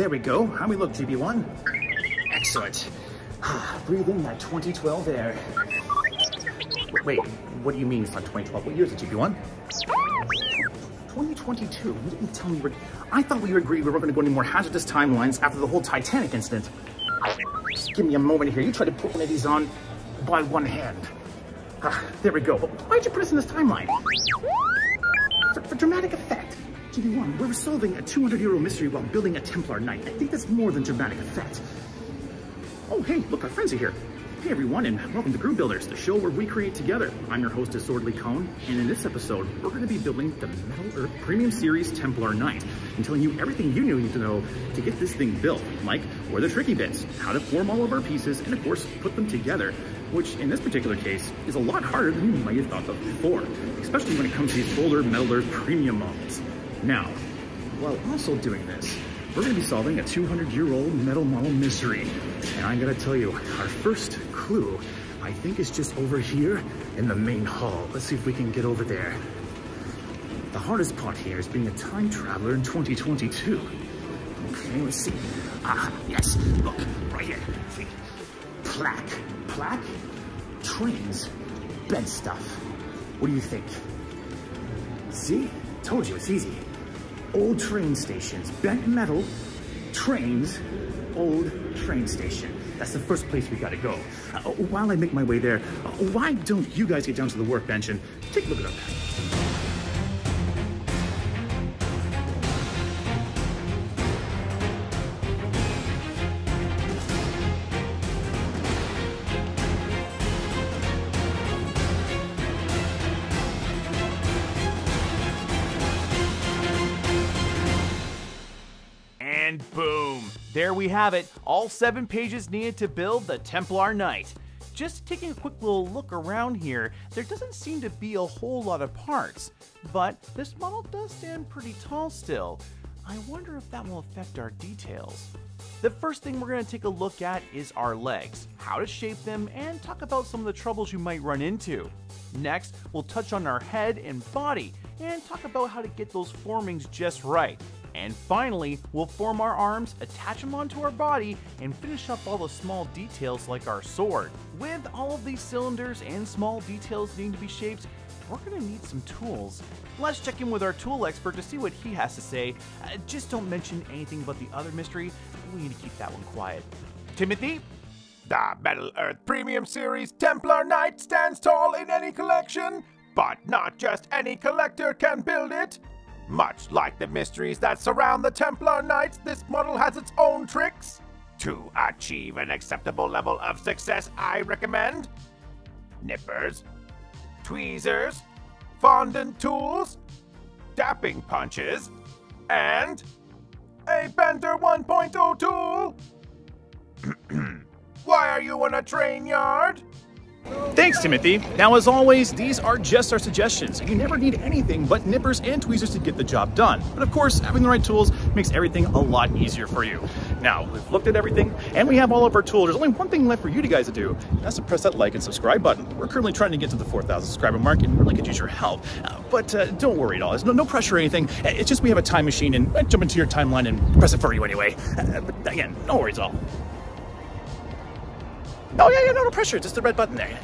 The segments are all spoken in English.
There we go. How we look, GB1? Excellent. Breathe in that 2012 air. Wait, what do you mean it's not 2012? What year is it, GB1? 2022? You didn't tell me I thought we agreed we weren't going to go any more hazardous timelines after the whole Titanic incident. Just give me a moment here. You try to put one of these on by one hand. There we go. But why'd you put us in this timeline? For dramatic effect. GB1, we're solving a 200-year-old mystery while building a Templar Knight. I think that's more than dramatic effect. Oh, hey, look, our friends are here. Hey, everyone, and welcome to Groove Builders, the show where we create together. I'm your hostess, Swordly Cone, and in this episode, we're going to be building the Metal Earth Premium Series Templar Knight and telling you everything you need to know to get this thing built, like where the tricky bits, how to form all of our pieces, and, of course, put them together, which in this particular case is a lot harder than you might have thought of before, especially when it comes to these older Metal Earth Premium models. Now, while also doing this, we're going to be solving a 200-year-old metal model mystery. And I'm going to tell you, our first clue, I think, is just over here in the main hall. Let's see if we can get over there. The hardest part here is being a time traveler in 2022. Okay, let's see. Ah, yes, look, right here. See? Plaque. Plaque? Trains. Bed stuff. What do you think? See? Told you, it's easy. Old train stations, bent metal, trains, old train station. That's the first place we gotta go. While I make my way there, why don't you guys get down to the workbench and take a look at it up? And boom! There we have it, all 7 pages needed to build the Templar Knight. Just taking a quick little look around here, there doesn't seem to be a whole lot of parts, but this model does stand pretty tall still. I wonder if that will affect our details. The first thing we're going to take a look at is our legs, how to shape them, and talk about some of the troubles you might run into. Next, we'll touch on our head and body, and talk about how to get those formings just right. And finally, we'll form our arms, attach them onto our body, and finish up all the small details like our sword. With all of these cylinders and small details needing to be shaped, we're going to need some tools. Let's check in with our tool expert to see what he has to say. Just don't mention anything about the other mystery. We need to keep that one quiet. Timothy? The Metal Earth Premium Series Templar Knight stands tall in any collection, but not just any collector can build it. Much like the mysteries that surround the Templar Knights, this model has its own tricks. To achieve an acceptable level of success, I recommend nippers, tweezers, fondant tools, dapping punches, and a Bender 1.0 tool. Why are you in a train yard? Thanks, Timothy. Now, as always, these are just our suggestions. You never need anything but nippers and tweezers to get the job done. But of course, having the right tools makes everything a lot easier for you. Now, we've looked at everything, and we have all of our tools. There's only one thing left for you guys to do, and that's to press that like and subscribe button. We're currently trying to get to the 4,000 subscriber mark, and we really could use your help. But don't worry at all. There's no pressure or anything. It's just we have a time machine, and I jump into your timeline and press it for you anyway. But again, no worries at all. Oh, yeah, no pressure. Just the red button there.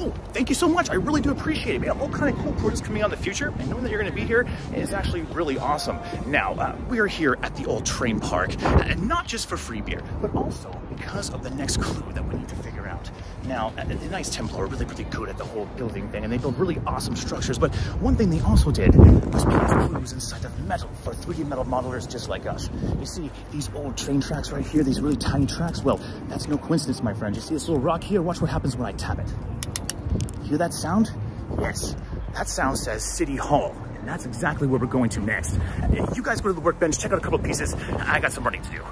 Oh, thank you so much. I really do appreciate it, man. All kind of cool projects coming out in the future, and knowing that you're going to be here is actually really awesome. Now, we are here at the old train park, and not just for free beer, but also because of the next clue that we need to figure out. Now, the Knights Templar are really good at the whole building thing, and they build really awesome structures, but one thing they also did was make clues inside of metal for 3D metal modelers just like us. You see, these old train tracks right here, these really tiny tracks, well, that's no coincidence, my friend. You see this little rock here? Watch what happens when I tap it. Hear that sound? Yes, that sound says City Hall, and that's exactly where we're going to next. You guys go to the workbench, check out a couple pieces. I got some running to do.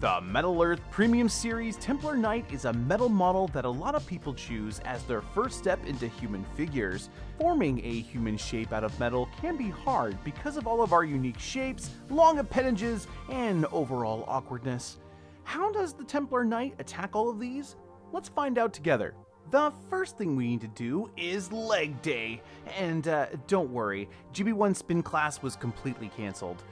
The Metal Earth Premium Series Templar Knight is a metal model that a lot of people choose as their first step into human figures. Forming a human shape out of metal can be hard because of all of our unique shapes, long appendages, and overall awkwardness. How does the Templar Knight attack all of these? Let's find out together. The first thing we need to do is leg day, and don't worry, GB1 spin class was completely cancelled.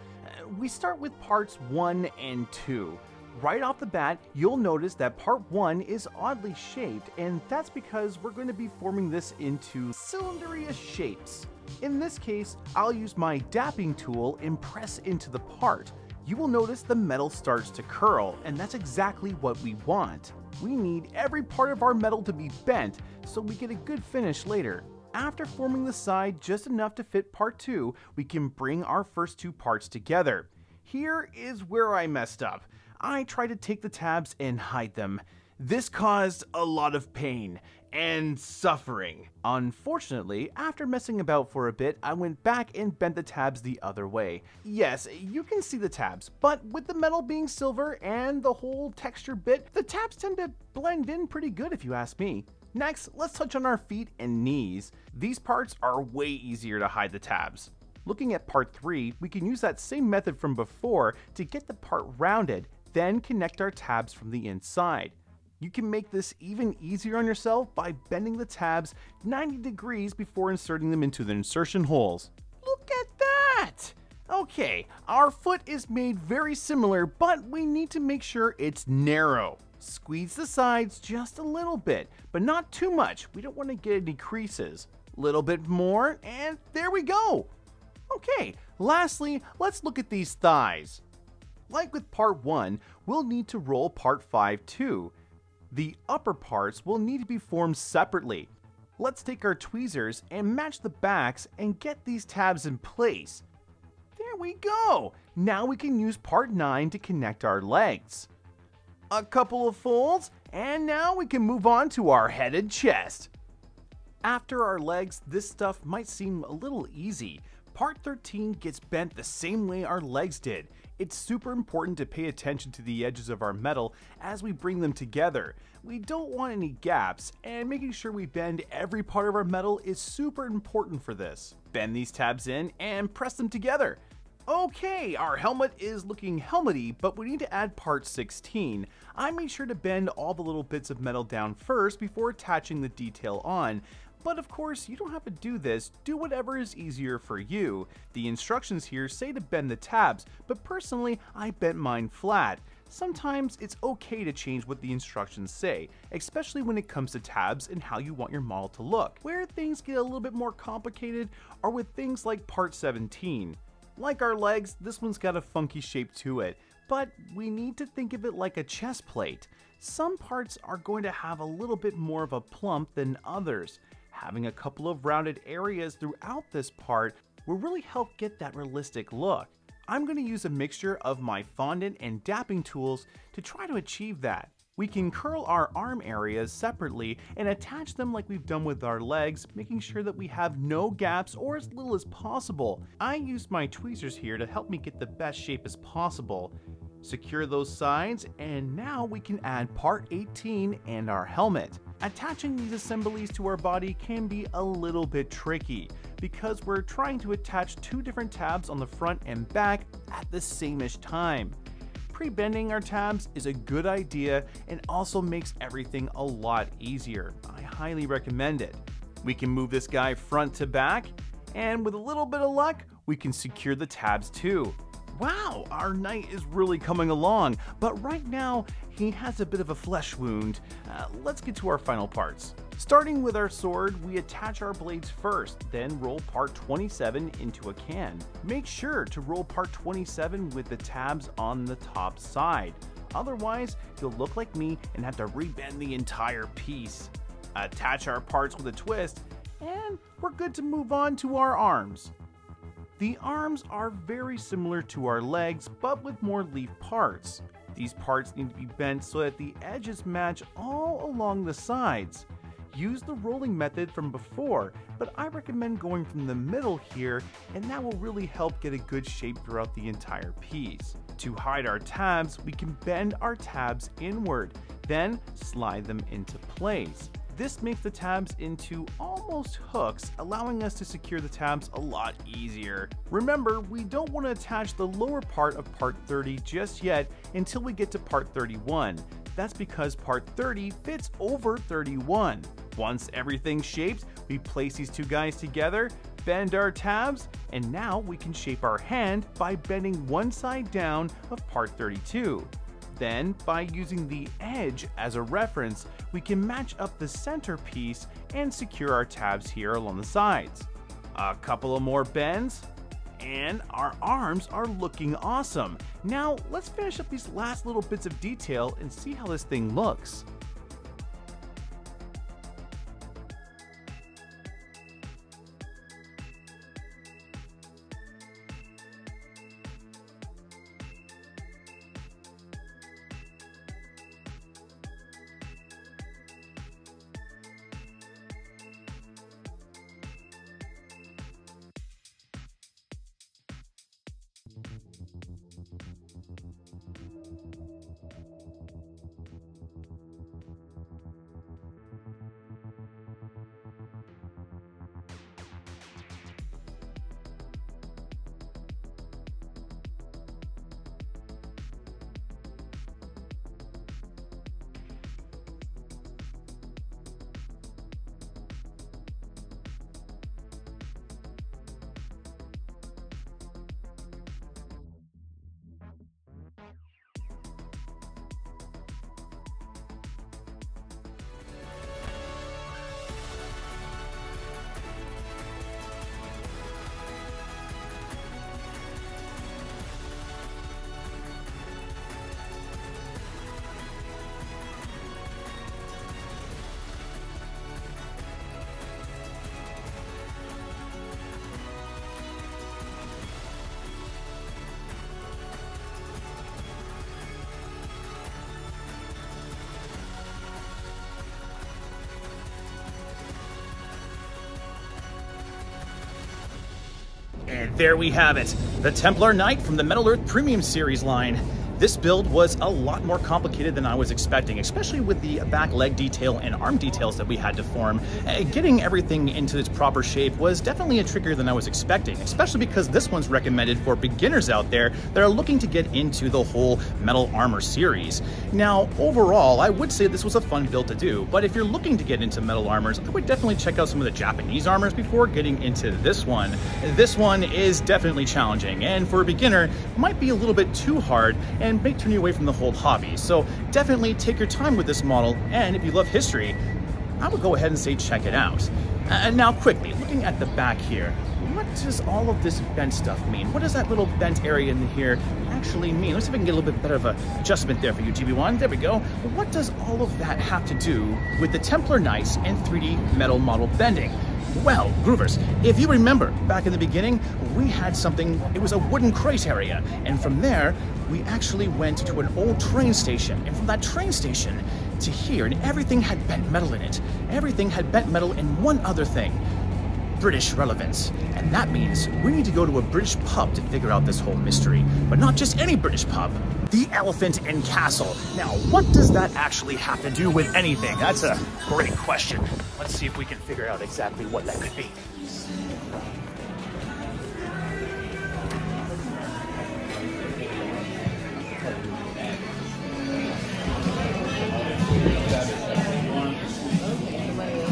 we start with parts 1 and 2. Right off the bat, you'll notice that part 1 is oddly shaped, and that's because we're going to be forming this into cylinder-ish shapes. In this case, I'll use my dapping tool and press into the part. You will notice the metal starts to curl, and that's exactly what we want. We need every part of our metal to be bent, so we get a good finish later. After forming the side just enough to fit part 2, we can bring our first two parts together. Here is where I messed up. I tried to take the tabs and hide them. This caused a lot of pain and suffering. Unfortunately, after messing about for a bit, I went back and bent the tabs the other way. Yes, you can see the tabs, but with the metal being silver and the whole texture bit, the tabs tend to blend in pretty good if you ask me. Next, let's touch on our feet and knees. These parts are way easier to hide the tabs. Looking at part 3, we can use that same method from before to get the part rounded, then connect our tabs from the inside. You can make this even easier on yourself by bending the tabs 90 degrees before inserting them into the insertion holes. Look at that! Okay, our foot is made very similar, but we need to make sure it's narrow. Squeeze the sides just a little bit, but not too much. We don't want to get any creases. A little bit more, and there we go! Okay, lastly, let's look at these thighs. Like with part 1, we'll need to roll part 5 too. The upper parts will need to be formed separately. Let's take our tweezers and match the backs and get these tabs in place. There we go! Now we can use part 9 to connect our legs. A couple of folds, and now we can move on to our head and chest. After our legs, this stuff might seem a little easy. Part 13 gets bent the same way our legs did. It's super important to pay attention to the edges of our metal as we bring them together. We don't want any gaps, and making sure we bend every part of our metal is super important for this. Bend these tabs in and press them together. Okay, our helmet is looking helmety, but we need to add part 16. I made sure to bend all the little bits of metal down first before attaching the detail on. But of course, you don't have to do this, do whatever is easier for you. The instructions here say to bend the tabs, but personally, I bent mine flat. Sometimes it's okay to change what the instructions say, especially when it comes to tabs and how you want your model to look. Where things get a little bit more complicated are with things like part 17. Like our legs, this one's got a funky shape to it, but we need to think of it like a chest plate. Some parts are going to have a little bit more of a plump than others. Having a couple of rounded areas throughout this part will really help get that realistic look. I'm going to use a mixture of my fondant and dapping tools to try to achieve that. We can curl our arm areas separately and attach them like we've done with our legs, making sure that we have no gaps or as little as possible. I used my tweezers here to help me get the best shape as possible. Secure those sides, and now we can add part 18 and our helmet. Attaching these assemblies to our body can be a little bit tricky because we're trying to attach two different tabs on the front and back at the same-ish time. Pre-bending our tabs is a good idea and also makes everything a lot easier. I highly recommend it. We can move this guy front to back, and with a little bit of luck, we can secure the tabs too. Wow, our knight is really coming along, but right now he has a bit of a flesh wound. Let's get to our final parts. Starting with our sword, we attach our blades first, then roll part 27 into a can. Make sure to roll part 27 with the tabs on the top side. Otherwise, you'll look like me and have to rebend the entire piece. Attach our parts with a twist, and we're good to move on to our arms. The arms are very similar to our legs, but with more leaf parts. These parts need to be bent so that the edges match all along the sides. Use the rolling method from before, but I recommend going from the middle here, and that will really help get a good shape throughout the entire piece. To hide our tabs, we can bend our tabs inward, then slide them into place. This makes the tabs into almost hooks, allowing us to secure the tabs a lot easier. Remember, we don't want to attach the lower part of part 30 just yet until we get to part 31. That's because part 30 fits over 31. Once everything's shaped, we place these two guys together, bend our tabs, and now we can shape our hand by bending one side down of part 32. Then, by using the edge as a reference, we can match up the center piece and secure our tabs here along the sides. A couple of more bends, and our arms are looking awesome. Now, let's finish up these last little bits of detail and see how this thing looks. And there we have it, the Templar Knight from the Metal Earth Premium Series line. This build was a lot more complicated than I was expecting, especially with the back leg detail and arm details that we had to form. Getting everything into its proper shape was definitely a trickier than I was expecting, especially because this one's recommended for beginners out there that are looking to get into the whole metal armor series. Now, overall, I would say this was a fun build to do, but if you're looking to get into metal armors, I would definitely check out some of the Japanese armors before getting into this one. This one is definitely challenging, and for a beginner, might be a little bit too hard, and may turn you away from the whole hobby. So definitely take your time with this model, and if you love history, I would go ahead and say check it out. And now quickly, looking at the back here, what does all of this bent stuff mean? What does that little bent area in here actually mean? Let's see if we can get a little bit better of an adjustment there for you, GB1. There we go. What does all of that have to do with the Templar Knights and 3D metal model bending? Well, Groovers, if you remember back in the beginning, we had something, it was a wooden crate area. And from there, we actually went to an old train station. And from that train station to here, and everything had bent metal in it. Everything had bent metal in one other thing, British relevance. And that means we need to go to a British pub to figure out this whole mystery. But not just any British pub, the Elephant and Castle. Now, what does that actually have to do with anything? That's a great question. Let's see if we can figure out exactly what that could be.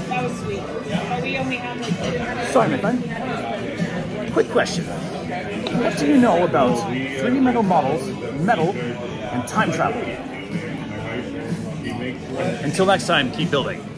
That was sweet. But we only have like 200. Sorry, my friend. Quick question. What do you know about 3D metal models, metal, and time travel? Until next time, keep building.